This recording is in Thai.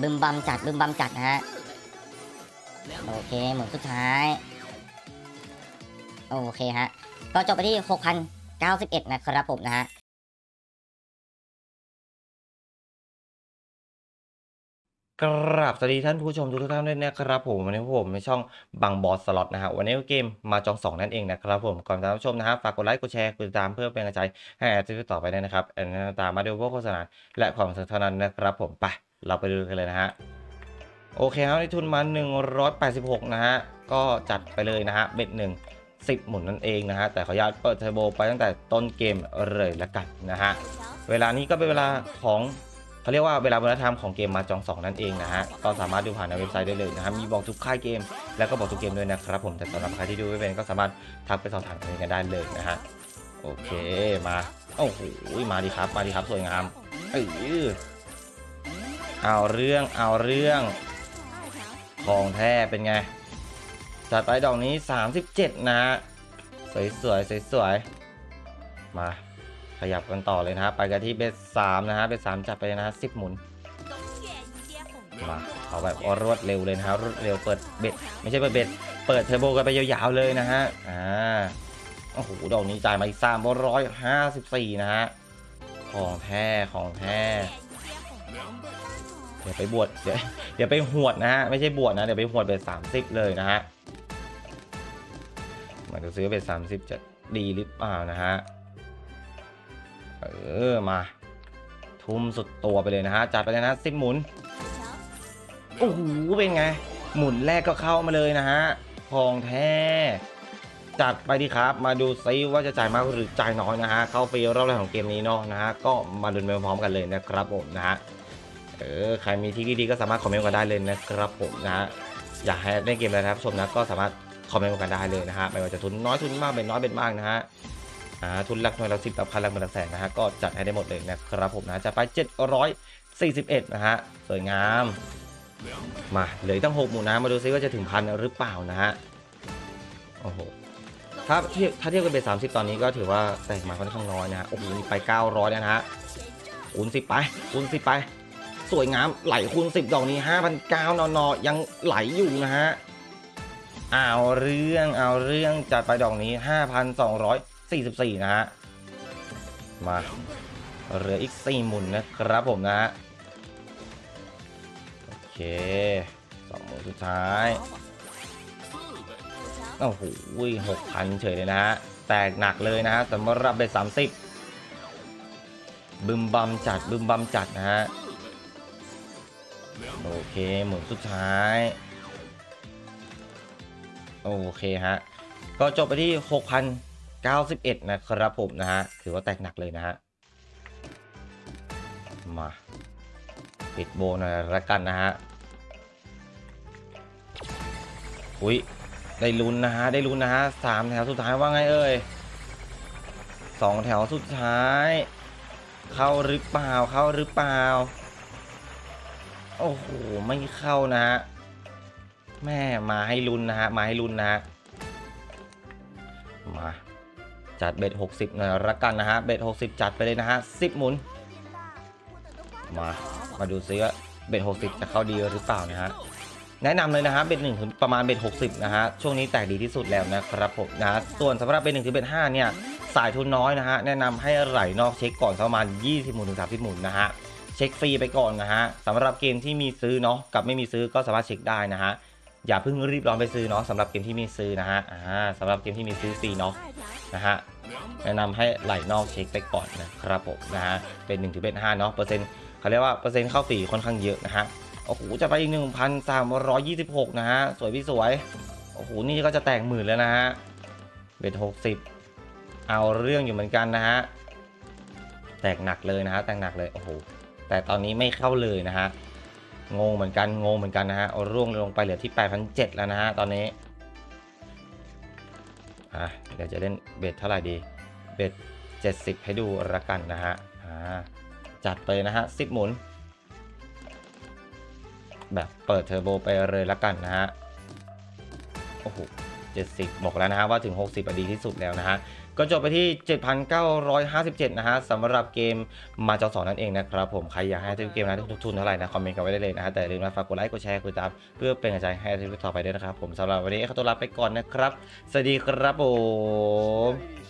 บึมบัมจัดบึมบัมจัดนะฮะโอเคหมุนสุดท้ายโอเคฮะก็จบไปที่ 6,091 นะครับผมนะฮะกราบสวัสดีท่านผู้ชมทุกท่านด้วยนะครับผมวันนี้ผมในช่องบังบอสสล็อตนะฮะวันนี้เกมมาจอง2นั่นเองนะครับผมก่อนท่านผู้ชมนะฮะฝากกดไลค์กดแชร์กดติดตามเพื่อเป็นกำลังใจให้แอดที่ต่อไปได้นะครับแอดตามมาดูพวกโฆษณาและความสนุกสนานนะครับผมไปเราไปดูกันเลยนะฮะโอเคครับในทุนมา186นะฮะก็จัดไปเลยนะฮะเบ็ด10หมุนนั่นเองนะฮะแต่ขออนุญาตเปิดเทอร์โบไปตั้งแต่ต้นเกมเลยละกันนะฮะเวลานี้ก็เป็นเวลาของเขาเรียกว่าเวลาวัฒนธรรมของเกมมาจอง2นั่นเองนะฮะก็สามารถดูผ่านในเว็บไซต์ได้เลยนะฮะมีบอกทุกค่ายเกมแล้วก็บอกทุกเกมด้วยนะครับผมแต่สำหรับใครที่ดูไม่เป็นก็สามารถทักไปสอบถามกันได้เลยนะฮะโอเคมาโอ้โหมาดีครับมาดีครับสวยงามเอาเรื่องเอาเรื่องของแท้เป็นไงจัดไปดอกนี้37นะฮะสวยสวยสวยสวยมาขยับกันต่อเลยนะฮะไปกันที่เบส3นะฮะเบส3จัดไปนะฮะ10หมุนมาเอาแบบรวดเร็วเลยนะฮะรวดเร็วเปิดเบสไม่ใช่เปิดเบสเปิดเทอร์โบกันไปยาวๆเลยนะฮะโอ้โหดอกนี้จ่ายมาอีก354นะฮะของแท้ของแท้เดี๋ยวไปบวชเดี๋ยวไปหวดนะฮะไม่ใช่บวชนะเดี๋ยวไปหวดเบส30เลยนะฮะมาดูซื้อเบส30จะดีหรือเปล่านะฮะมาทุ่มสุดตัวไปเลยนะฮะจัดไปเลยนะ10หมุนโอ้โหเป็นไงหมุนแรกก็เข้ามาเลยนะฮะของแท้จัดไปดีครับมาดูซิว่าจะจ่ายมากหรือจ่ายน้อยนะฮะเข้าไปรอบแรกของเกมนี้เนาะนะฮะก็มาลุ้นไปพร้อมกันเลยนะครับผมนะฮะใครมีที่ดีก็สามารถคอมเมนต์กันได้เลยนะครับผมนะฮะอยากให้เล่นเกมอะไรนะครับชมนะก็สามารถคอมเมนต์กันได้เลยนะฮะไม่ว่าจะทุนน้อยทุนมากเป็นน้อยเป็นมากนะฮะทุนหลักหน่วยละ10กับพันหลักหมื่นหลักแสนนะฮะก็จัดให้ได้หมดเลยนะครับผมนะจะไป741นะฮะสวยงามมาเหลือตั้ง6หมุนนะมาดูซิว่าจะถึงพันหรือเปล่านะฮะโอ้โหถ้าเทียบกับเบส30ตอนนี้ก็ถือว่าแตกมาค่อนข้างน้อยนะฮะโอ้โหมีไป900แล้วนะฮะคูณ10ไปคูณ10ไปสวยงามไหลคูณ10ดอกนี้5,900นอยังไหลอยู่นะฮะเอาเรื่องเอาเรื่องจัดไปดอกนี้5,244นะฮะมาเหลืออีก4หมุนนะครับผมนะฮะโอเค2หมุนสุดท้ายโอ้โห 6,000 เฉยเลยนะฮะแตกหนักเลยนะฮะสำหรับเบส30บึมบัมจัดบึมบัมจัดนะฮะโอเคหมุนสุดท้ายโอเคฮะก็จบไปที่ 6,091 นะครับผมนะฮะถือว่าแตกหนักเลยนะฮะมาปิดโบนละกันนะฮะอุ้ยได้ลุ้นนะฮะได้ลุ้นนะฮะ3แถวสุดท้ายว่าไงเอ่ย2แถวสุดท้ายเข้าหรือเปล่าเข้าหรือเปล่าโอ้โหไม่เข้านะฮะแม่มาให้ลุ้นนะฮะมาให้ลุ้นนะฮะมาจัดเบ็ด60หน่อยละกันนะฮะเบ็ด60จัดไปเลยนะฮะ10หมุนมาดูซิว่าเบ็ด60จะเข้าดีหรือเปล่านะฮะแนะนำเลยนะฮะเบ็ด1ถึงประมาณเบ็ด60นะฮะช่วงนี้แตกดีที่สุดแล้วนะครับผมนะฮะส่วนสำหรับเบ็ด1ถึงเบ็ด5เนี่ยสายทุนน้อยนะฮะแนะนำให้ไหลนอกเช็คก่อนประมาณ20หมุนถึง30หมุนนะฮะเช็คฟรีไปก่อนนะฮะสำหรับเกมที่มีซื้อเนาะกับไม่มีซื้อก็สามารถเช็คได้นะฮะอย่าเพิ่งรีบร้อนไปซื้อเนาะสำหรับเกมที่มีซื้อนะฮะสำหรับเกมที่มีซื้อฟรีเนาะนะฮะแนะนำให้ไหลนอกเช็คไปก่อนนะครับผมนะฮะเป็น1ถึงเป็น5เนาะเปอร์เซ็นต์เขาเรียกว่าเปอร์เซ็นต์เข้าฟรีค่อนข้างเยอะนะฮะโอ้โหจะไปอีก 1,326 นะฮะสวยพี่สวยโอ้โหนี่ก็จะแตกหมื่นแล้วนะฮะเบ็ด60เอาเรื่องอยู่เหมือนกันนะฮะแตกหนักเลยนะฮะแตกหนักเลยโอ้โหแต่ตอนนี้ไม่เข้าเลยนะฮะงงเหมือนกันงงเหมือนกันนะฮะเอาร่วงลงไปเหลือที่ 8,700 แล้วนะฮะตอนนี้เดี๋ยวจะเล่นเบ็ดเท่าไหร่ดีเบ็ด70ให้ดูละกันนะฮะจัดไปนะฮะ10หมุนแบบเปิดเทอร์โบไปเลยละกันนะฮะโอ้โห70บอกแล้วนะฮะว่าถึง60ดีที่สุดแล้วนะฮะ ก็จบไปที่ 7,957 นะฮะสำหรับเกมมาจอสอนนั่นเองนะครับผมใครอยากให้ติวเกมนะทุกทุนเท่าไหร่นะคอมเมนต์กันไว้ได้เลยนะฮะแต่ลืมนะฝากกดไลค์กดแชร์กดตามเพื่อเป็นกำลังใจให้ติวต่อไปด้วยนะครับผมสำหรับวันนี้ขอตัวลาไปก่อนนะครับสวัสดีครับผม